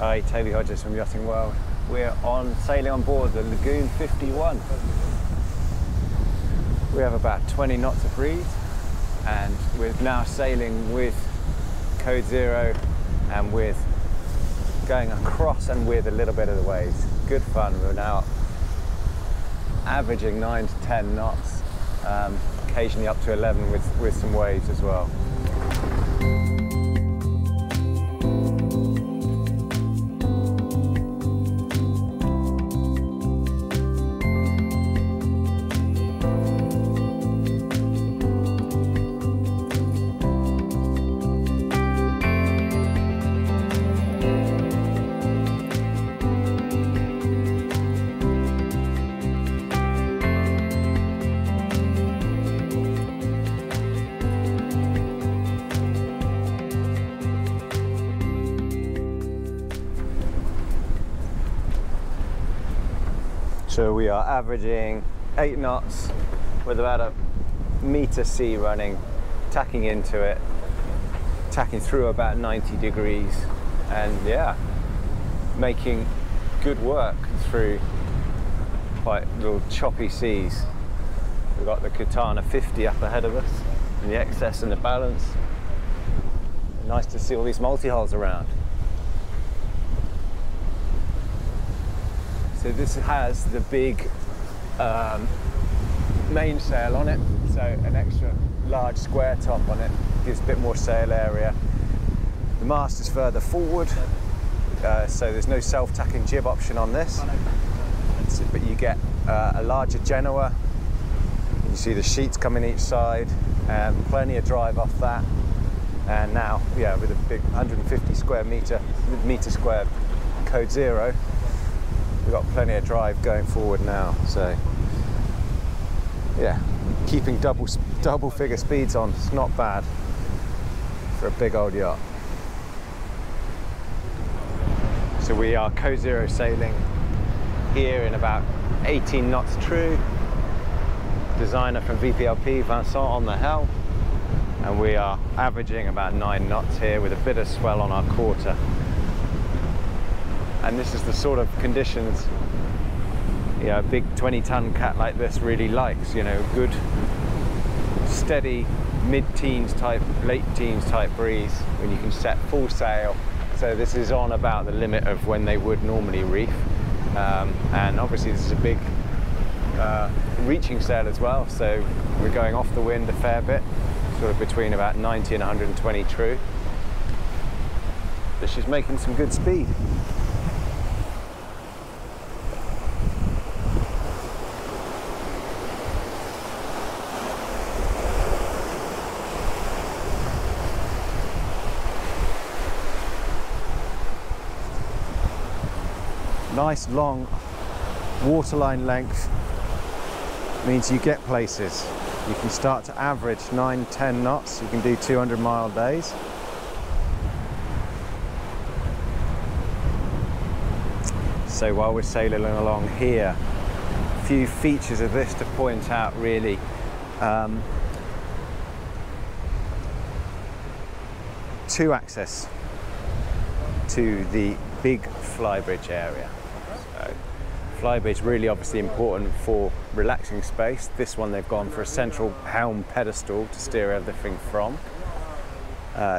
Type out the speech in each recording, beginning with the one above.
Hi, Toby Hodges from Yachting World. We're sailing on board the Lagoon 51. We have about 20 knots of breeze, and we're now sailing with Code Zero and with going across and with a little bit of the waves. Good fun. We're now averaging 9 to 10 knots, occasionally up to 11 with some waves as well. So we are averaging 8 knots with about a metre sea running, tacking into it, tacking through about 90 degrees, and yeah, making good work through quite little choppy seas. We've got the Catana 50 up ahead of us, and the excess and the balance. Nice to see all these multi-hulls around. So this has the big mainsail on it, so an extra large square top on it gives a bit more sail area. The mast is further forward, so there's no self-tacking jib option on this, but you get a larger genoa. You see the sheets coming each side, plenty of drive off that, and now, yeah, with a big 150 square meter square Code Zero, we've got plenty of drive going forward now, so yeah, keeping double figure speeds on, it's not bad for a big old yacht. So we are Code Zero sailing here in about 18 knots true. Designer from VPLP, Vincent, on the helm, and we are averaging about 9 knots here with a bit of swell on our quarter. And this is the sort of conditions, you know, a big 20-ton cat like this really likes, you know, good, steady, mid-teens type, late-teens type breeze when you can set full sail. So this is on about the limit of when they would normally reef. And obviously this is a big reaching sail as well, so we're going off the wind a fair bit, sort of between about 90 and 120 true. But she's making some good speed. Nice long waterline length means you get places. You can start to average 9, 10 knots. You can do 200-mile days. So while we're sailing along here, a few features of this to point out really. Two access to the big flybridge area. Flybridge really obviously important for relaxing space. This one they've gone for a central helm pedestal to steer everything from.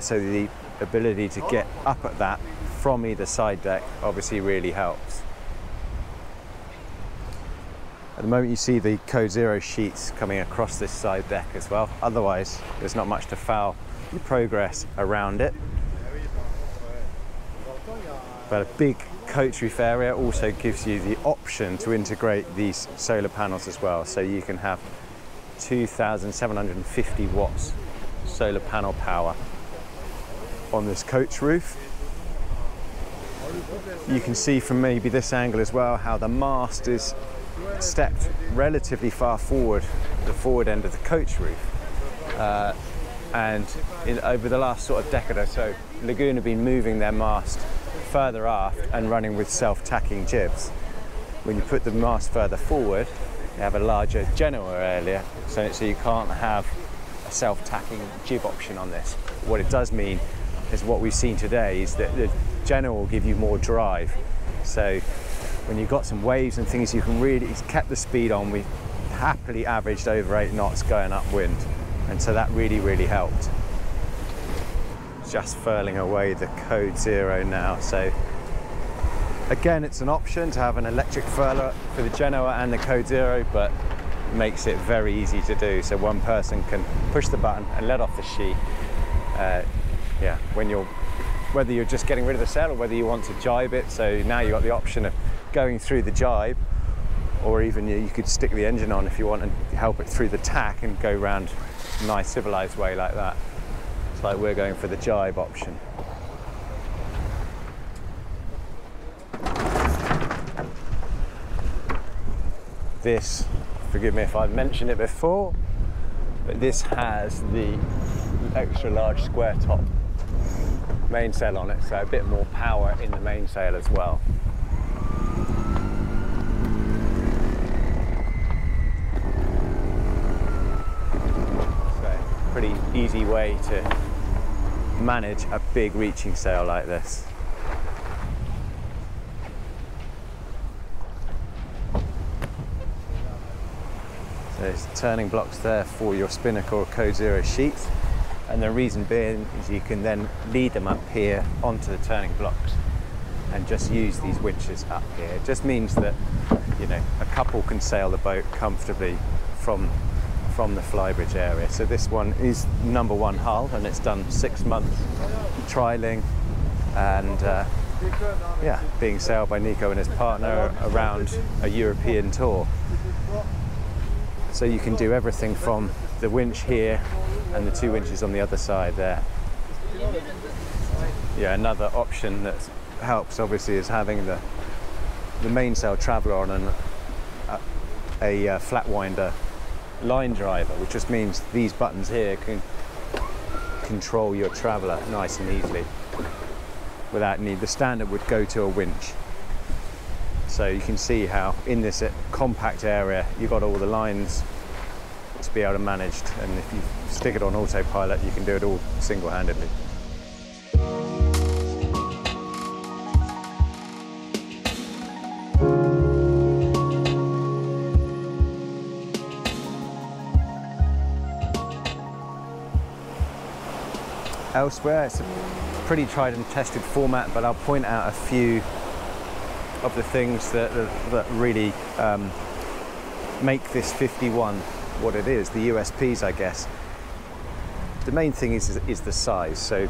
So the ability to get up at that from either side deck obviously really helps. At the moment you see the Code Zero sheets coming across this side deck as well. Otherwise there's not much to foul your progress around it. But a big coach roof area also gives you the option to integrate these solar panels as well, so you can have 2,750 watts solar panel power on this coach roof. You can see from maybe this angle as well how the mast is stepped relatively far forward, the forward end of the coach roof, and over the last sort of decade or so, Lagoon have been moving their mast further aft and running with self-tacking jibs. When you put the mast further forward, you have a larger genoa area, so you can't have a self-tacking jib option on this. What it does mean is what we've seen today is that the general give you more drive. So when you've got some waves and things, you can really, it's kept the speed on. We happily averaged over 8 knots going upwind, and so that really, really helped. Just furling away the Code Zero now. So again, it's an option to have an electric furler for the Genoa and the Code Zero, but it makes it very easy to do. So one person can push the button and let off the sheet. Whether you're just getting rid of the sail or whether you want to jibe it. So now you've got the option of going through the jibe, or even you could stick the engine on if you want and help it through the tack and go round a nice civilized way like that. It's like we're going for the jibe option. This, forgive me if I've mentioned it before, but this has the extra large square top mainsail on it, so a bit more power in the mainsail as well. So pretty easy way to manage a big reaching sail like this. So there's turning blocks there for your spinnaker or Code Zero sheets. And the reason being is you can then lead them up here onto the turning blocks and just use these winches up here. It just means that, you know, a couple can sail the boat comfortably from the flybridge area. So this one is #1 hull, and it's done 6 months trialing and being sailed by Nico and his partner around a European tour. So you can do everything from the winch here and the 2 winches on the other side there. Yeah, another option that helps obviously is having the mainsail traveller on and a flatwinder line driver, which just means these buttons here can control your traveller nice and easily without need. The standard would go to a winch. So you can see how in this compact area you've got all the lines to be able to manage, and if you stick it on autopilot you can do it all single-handedly. Elsewhere it's a pretty tried and tested format, but I'll point out a few of the things that really make this 51 what it is, the USPs, I guess. The main thing is the size. So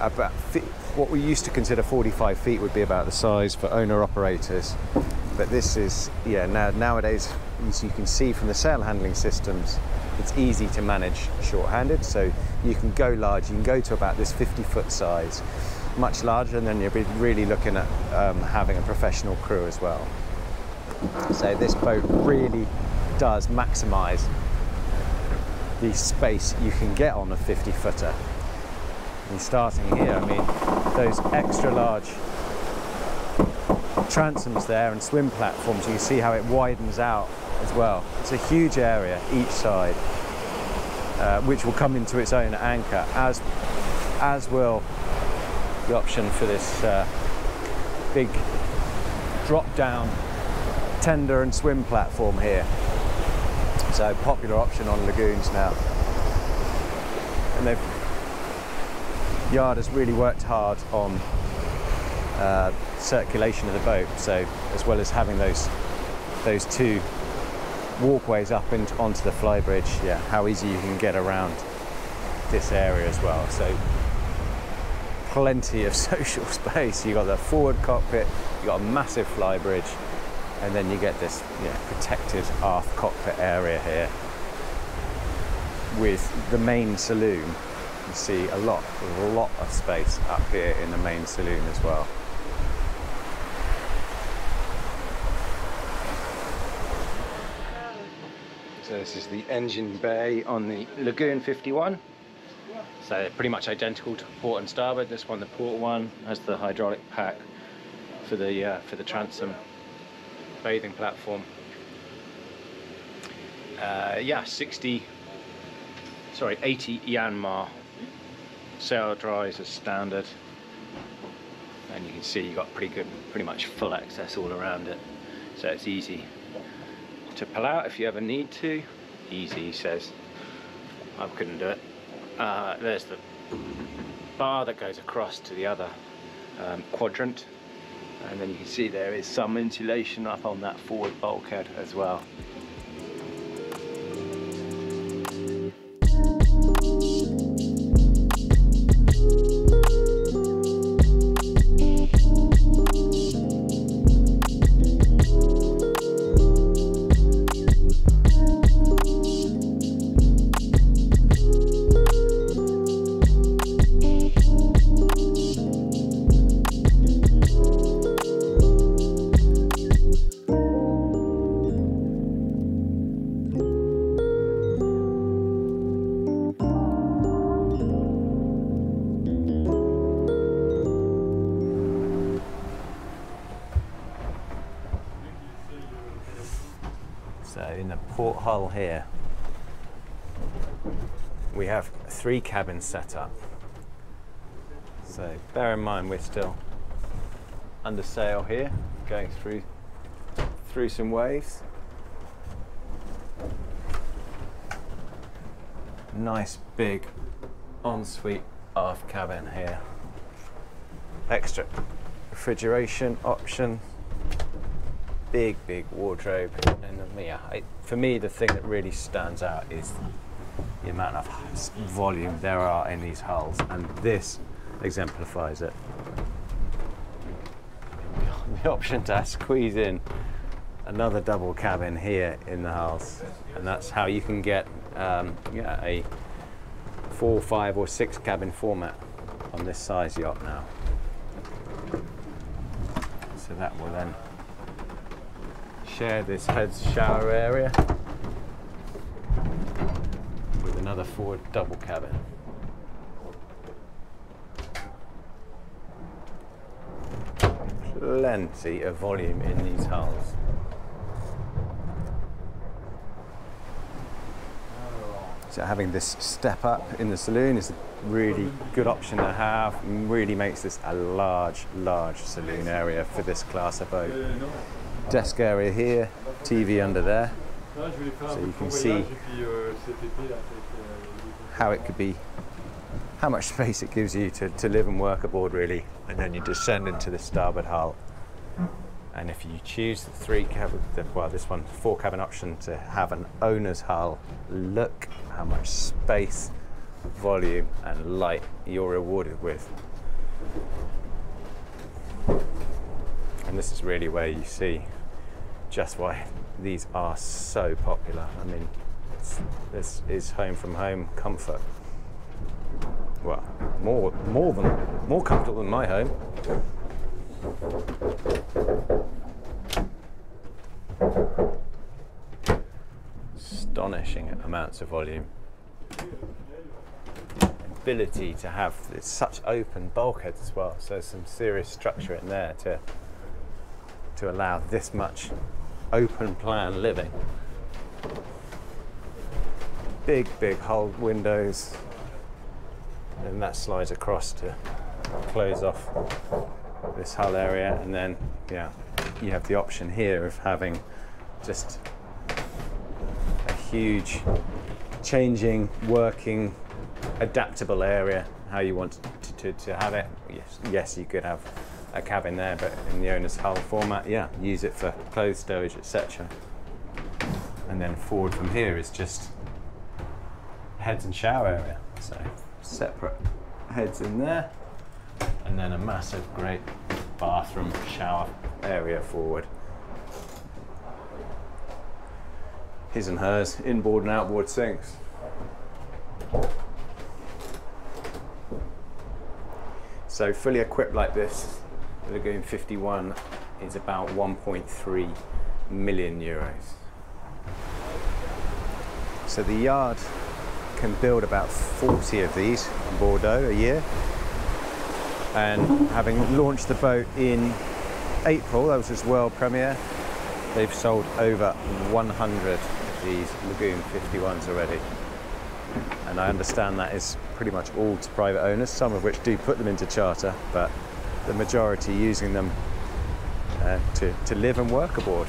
about what we used to consider 45 feet would be about the size for owner operators, but this is, nowadays, as you can see from the sail handling systems, it's easy to manage shorthanded. So you can go large, you can go to about this 50-foot size, much larger, and then you'll be really looking at having a professional crew as well. So this boat really does maximise the space you can get on a 50-footer. And starting here, I mean, those extra large transoms there and swim platforms, you can see how it widens out as well. It's a huge area each side, which will come into its own at anchor, as will the option for this big drop-down tender and swim platform here. So popular option on Lagoons now, and the yard has really worked hard on circulation of the boat. So as well as having those 2 walkways up and onto the flybridge, how easy you can get around this area as well. So plenty of social space. You got the forward cockpit, you got a massive flybridge, and then you get this protected aft cockpit area here with the main saloon. You see a lot of space up here in the main saloon as well. So this is the engine bay on the Lagoon 51. So they're pretty much identical to port and starboard. This one, the port one, has the hydraulic pack for the transom. Bathing platform. 80 Yanmar sail dries as standard. and you can see you've got pretty much full access all around it, so it's easy to pull out if you ever need to. Easy, he says. I couldn't do it. There's the bar that goes across to the other quadrant, and then you can see there is some insulation up on that forward bulkhead as well. Porthole here. We have 3 cabins set up. So bear in mind we're still under sail here, going through some waves. Nice big ensuite aft cabin here. Extra refrigeration option. Big wardrobe, and for me the thing that really stands out is the amount of volume there are in these hulls, and this exemplifies it. The option to squeeze in another double cabin here in the house, and that's how you can get a 4, 5 or 6 cabin format on this size yacht now. So that will then share this head shower area with another forward double cabin. Plenty of volume in these hulls. So having this step up in the saloon is a really good option to have, and really makes this a large saloon area for this class of boat. Desk area here, TV under there, so you can see how it could be, how much space it gives you to live and work aboard really. And then you descend into the starboard hull, and if you choose the 4 cabin option to have an owner's hull, look how much space, volume and light you're rewarded with. And this is really where you see just why these are so popular. I mean, this is home from home comfort. Well, more comfortable than my home. Astonishing amounts of volume. Ability to have such open bulkheads as well. So there's some serious structure in there to allow this much open plan living. Big hull windows, and that slides across to close off this hull area, and then you have the option here of having just a huge changing, working, adaptable area how you want to have it. Yes, you could have a cabin there, but in the owner's hull format, use it for clothes storage, etc. And then forward from here is just heads and shower area, so separate heads in there, and then a massive great bathroom shower area forward. His and hers, inboard and outboard sinks. So fully equipped like this, the Lagoon 51 is about 1.3 million euros. So the yard can build about 40 of these in Bordeaux a year. And having launched the boat in April, that was its world premiere, they've sold over 100 of these Lagoon 51s already. And I understand that is pretty much all to private owners, some of which do put them into charter, but the majority using them to live and work aboard.